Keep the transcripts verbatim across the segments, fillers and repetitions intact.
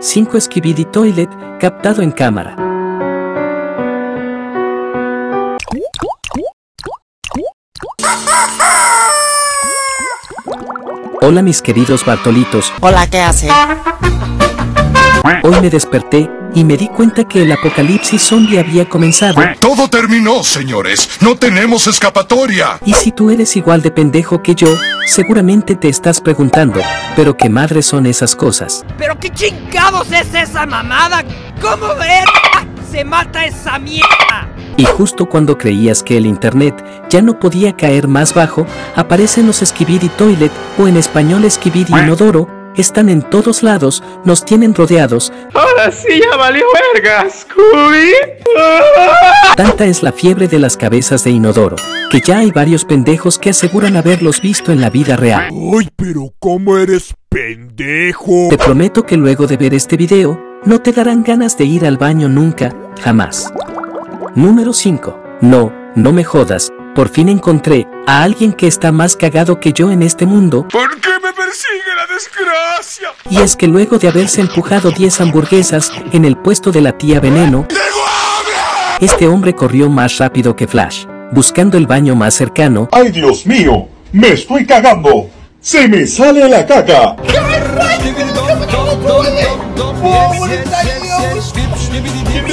cinco SKIBIDI Toilet, captado en cámara. Hola mis queridos Bartolitos. Hola, ¿qué hace? Hoy me desperté y me di cuenta que el apocalipsis zombie había comenzado. Todo terminó, señores. No tenemos escapatoria. Y si tú eres igual de pendejo que yo, seguramente te estás preguntando, ¿pero qué madres son esas cosas? ¿Pero qué chingados es esa mamada? ¿Cómo verga se mata esa mierda? Y justo cuando creías que el internet ya no podía caer más bajo, aparecen los SKIBIDI Toilet, o en español SKIBIDI Inodoro. Están en todos lados, nos tienen rodeados. ¡Ahora sí ya valió verga, Scooby! Tanta es la fiebre de las cabezas de inodoro, que ya hay varios pendejos que aseguran haberlos visto en la vida real. ¡Ay, pero cómo eres pendejo! Te prometo que luego de ver este video, no te darán ganas de ir al baño nunca, jamás. Número cinco. No, no me jodas, por fin encontré a alguien que está más cagado que yo en este mundo. ¿Por qué me persigue la desgracia? Y es que luego de haberse empujado diez hamburguesas en el puesto de la tía Veneno, este hombre corrió más rápido que Flash, buscando el baño más cercano. ¡Ay, Dios mío! ¡Me estoy cagando! ¡Se me sale la caca!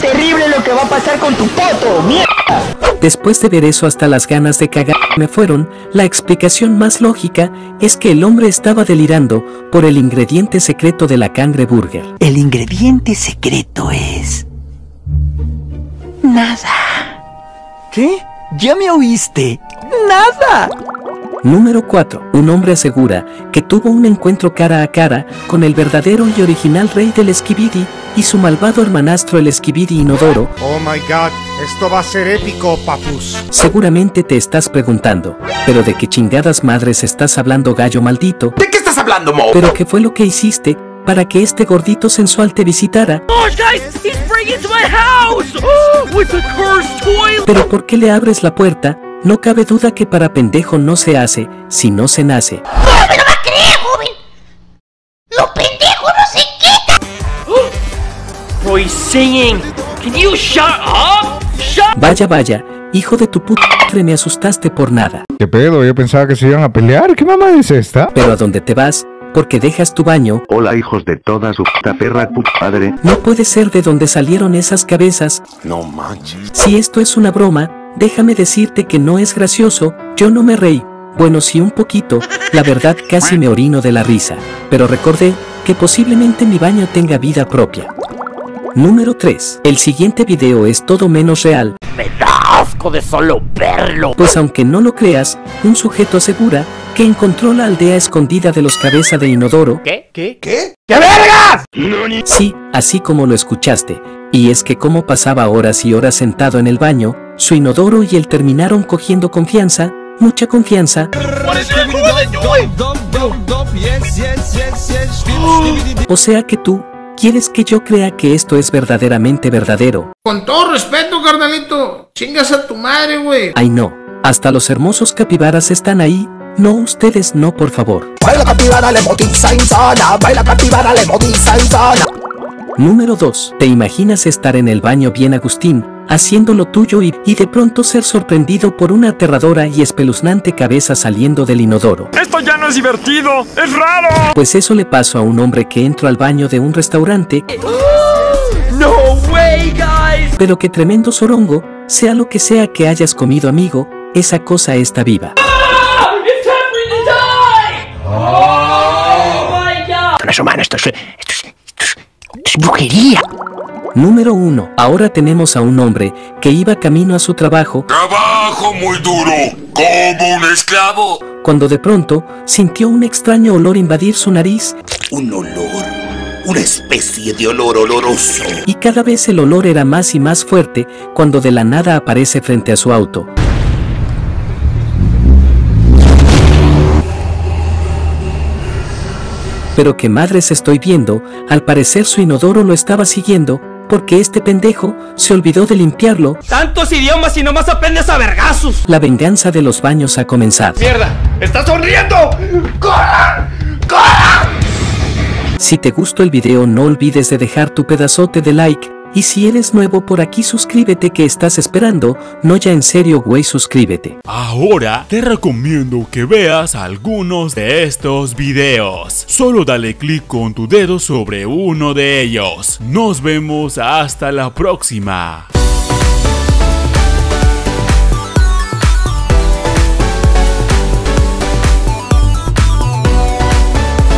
¡Terrible lo que va a pasar con tu poto, mierda! Después de ver eso, hasta las ganas de cagar me fueron. La explicación más lógica es que el hombre estaba delirando por el ingrediente secreto de la cangreburger. El ingrediente secreto es... nada. ¿Qué? ¿Ya me oíste? ¡Nada! Número cuatro. Un hombre asegura que tuvo un encuentro cara a cara con el verdadero y original rey del SKIBIDI y su malvado hermanastro, el SKIBIDI Inodoro. Oh my god, esto va a ser épico, papus. Seguramente te estás preguntando, ¿pero de qué chingadas madres estás hablando, gallo maldito? ¿De qué estás hablando, mo? ¿Pero qué fue lo que hiciste para que este gordito sensual te visitara? Oh, guys, he's bringing to my house. Oh, with the cursed toilet. ¿Pero por qué le abres la puerta? No cabe duda que para pendejo no se hace, si no se nace. ¡No me lo va a creer, joven! ¡Lo pendejo no se quita! Roy singing, can you shut up? Shut vaya, vaya, hijo de tu puta madre, me asustaste por nada. ¿Qué pedo? Yo pensaba que se iban a pelear. ¿Qué mamá es esta? Pero ¿a dónde te vas? Porque dejas tu baño. Hola, hijos de toda su puta perra, puta madre. No puede ser de donde salieron esas cabezas. No manches. Si esto es una broma, déjame decirte que no es gracioso. Yo no me reí. Bueno, sí un poquito, la verdad casi me orino de la risa, pero recordé que posiblemente mi baño tenga vida propia. Número tres. El siguiente video es todo menos real. Me da asco de solo verlo. Pues aunque no lo creas, un sujeto asegura que encontró la aldea escondida de los cabeza de inodoro. ¿Qué? ¿Qué? ¿Qué? ¡Qué vergas! Sí, así como lo escuchaste. Y es que como pasaba horas y horas sentado en el baño, su inodoro y él terminaron cogiendo confianza, mucha confianza. O sea que tú quieres que yo crea que esto es verdaderamente verdadero. Con todo respeto, carnalito, chingas a tu madre, güey. Ay no, hasta los hermosos capibaras están ahí. No, ustedes no, por favor. Baila capibara, le motiza insana. Baila capibara, le motiza insana. Número dos. ¿Te imaginas estar en el baño bien Agustín, haciendo lo tuyo y, y de pronto ser sorprendido por una aterradora y espeluznante cabeza saliendo del inodoro? ¡Esto ya no es divertido! ¡Es raro! Pues eso le pasó a un hombre que entró al baño de un restaurante. ¡No way, guys! Pero qué tremendo zorongo. Sea lo que sea que hayas comido, amigo, esa cosa está viva. ¡Ah! ¡It's time for you to die! ¡Oh, my God! No es humano, esto es... esto es... ¡Es brujería! Número uno. Ahora tenemos a un hombre que iba camino a su trabajo. ¡Trabajo muy duro! ¡Como un esclavo! Cuando de pronto sintió un extraño olor invadir su nariz. Un olor, una especie de olor oloroso. Y cada vez el olor era más y más fuerte cuando de la nada aparece frente a su auto. Pero qué madres estoy viendo, al parecer su inodoro lo estaba siguiendo, porque este pendejo se olvidó de limpiarlo. ¡Tantos idiomas y nomás aprendes a vergazos! La venganza de los baños ha comenzado. ¡Mierda! ¡Está sonriendo! ¡Corran! ¡Corran! Si te gustó el video, no olvides de dejar tu pedazote de like, y si eres nuevo por aquí, suscríbete. Que estás esperando? No, ya en serio, güey, suscríbete. Ahora te recomiendo que veas algunos de estos videos. Solo dale clic con tu dedo sobre uno de ellos. Nos vemos hasta la próxima.